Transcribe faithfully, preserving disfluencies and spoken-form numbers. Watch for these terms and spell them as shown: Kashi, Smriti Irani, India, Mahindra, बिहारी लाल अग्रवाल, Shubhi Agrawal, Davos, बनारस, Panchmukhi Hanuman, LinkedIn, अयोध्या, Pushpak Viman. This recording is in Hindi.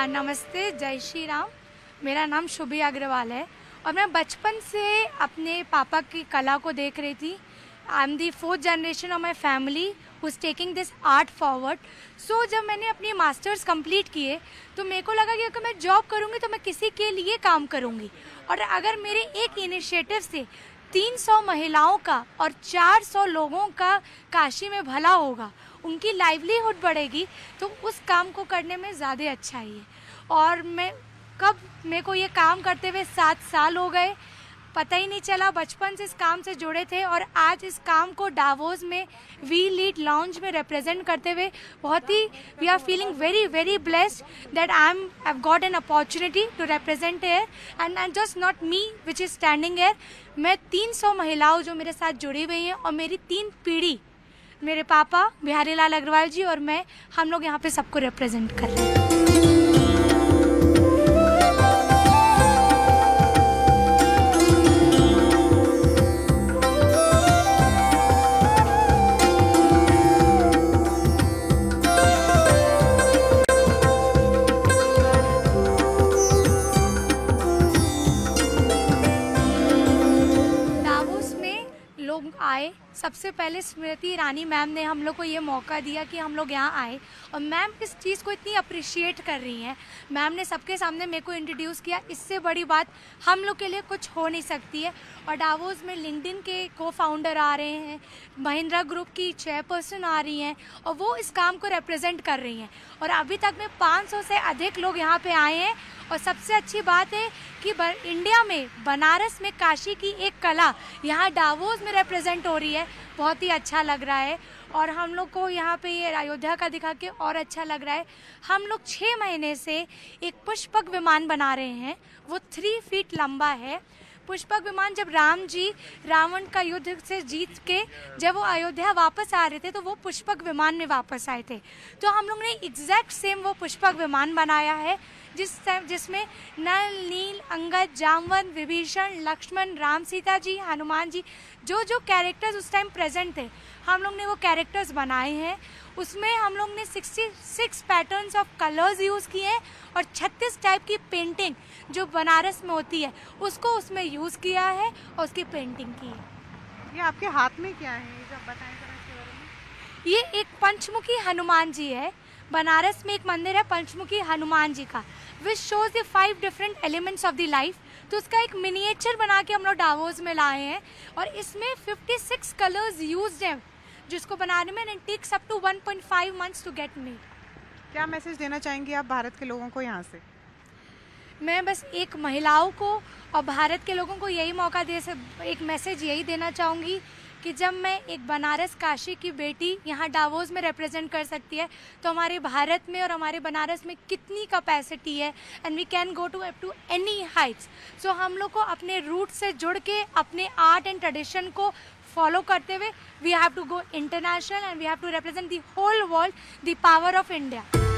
आ, नमस्ते, जय श्री राम। मेरा नाम शुभी अग्रवाल है और मैं बचपन से अपने पापा की कला को देख रही थी। I am the fourth generation of my family who is taking this art forward. So जब मैंने अपनी मास्टर्स कंप्लीट किए तो मेरे को लगा कि अगर मैं जॉब करूँगी तो मैं किसी के लिए काम करूँगी, और अगर मेरे एक इनिशिएटिव से तीन सौ महिलाओं का और चार सौ लोगों का काशी में भला होगा, उनकी लाइवलीहुड बढ़ेगी, तो उस काम को करने में ज़्यादा अच्छा ही है। और मैं कब मेरे को ये काम करते हुए सात साल हो गए, पता ही नहीं चला। बचपन से इस काम से जुड़े थे और आज इस काम को डावोस में वी लीड लॉन्च में रिप्रेजेंट करते हुए बहुत ही we are feeling very very blessed that I am have got an opportunity to represent here and I just not me which is standing here. मैं तीन सौ महिलाओं जो मेरे साथ जुड़ी हुई हैं और मेरी तीन पीढ़ी, मेरे पापा बिहारी लाल अग्रवाल जी और मैं, हम लोग यहाँ पे सबको रिप्रेजेंट कर रहे हैं। आए सबसे पहले स्मृति ईरानी मैम ने हम लोग को ये मौका दिया कि हम लोग यहाँ आए, और मैम इस चीज़ को इतनी अप्रिशिएट कर रही हैं। मैम ने सबके सामने मेरे को इंट्रोड्यूस किया, इससे बड़ी बात हम लोग के लिए कुछ हो नहीं सकती है। और डावोस में लिंक्डइन के को फाउंडर आ रहे हैं, महिंद्रा ग्रुप की चेयरपर्सन आ रही हैं, और वो इस काम को रिप्रेजेंट कर रही हैं। और अभी तक में पाँच सौ से अधिक लोग यहाँ पर आए हैं, और सबसे अच्छी बात है कि इंडिया में बनारस में काशी की एक कला यहाँ डावोस में रिप्रेजेंट हो रही है। बहुत ही अच्छा लग रहा है, और हम लोग को यहाँ पे ये अयोध्या का दिखा के और अच्छा लग रहा है। हम लोग छः महीने से एक पुष्पक विमान बना रहे हैं, वो थ्री फीट लंबा है। पुष्पक विमान जब राम जी रावण का युद्ध से जीत के जब वो अयोध्या वापस आ रहे थे तो वो पुष्पक विमान में वापस आए थे, तो हम लोग ने एग्जैक्ट सेम वो पुष्पक विमान बनाया है जिस जिसमें नल, नील, अंगद, जामवंत, विभीषण, लक्ष्मण, राम, सीता जी, हनुमान जी, जो जो कैरेक्टर्स उस टाइम प्रेजेंट थे, हम लोग ने वो कैरेक्टर्स बनाए हैं। उसमें हम लोग ने छियासठ पैटर्न्स ऑफ कलर्स यूज़ किए हैं और छत्तीस टाइप की पेंटिंग जो बनारस में होती है उसको उसमें यूज़ किया है और उसकी पेंटिंग की है। ये आपके हाथ में क्या है, जब बताएं जरा इसके बारे में। ये एक पंचमुखी हनुमान जी है। बनारस में एक मंदिर है पंचमुखी हनुमान जी का, which shows the five different elements of the life. तो उसका एक मिनिएचर बना के हम लोग डावोस में लाए हैं, और इसमें छप्पन कलर्स यूज्ड हैं जिसको बनाने में it takes up to one point five months to get made. क्या मैसेज देना चाहेंगे आप भारत के लोगों को यहाँ से? मैं बस एक महिलाओं को और भारत के लोगों को यही मौका दे एक मैसेज यही देना चाहूँगी कि जब मैं एक बनारस काशी की बेटी यहाँ डावोस में रिप्रेजेंट कर सकती है तो हमारे भारत में और हमारे बनारस में कितनी कैपेसिटी है। And we can go to up to any heights. So हम लोग को अपने रूट से जुड़ के अपने आर्ट एंड ट्रेडिशन को फॉलो करते हुए we have to go international and we have to represent the whole world the power of India.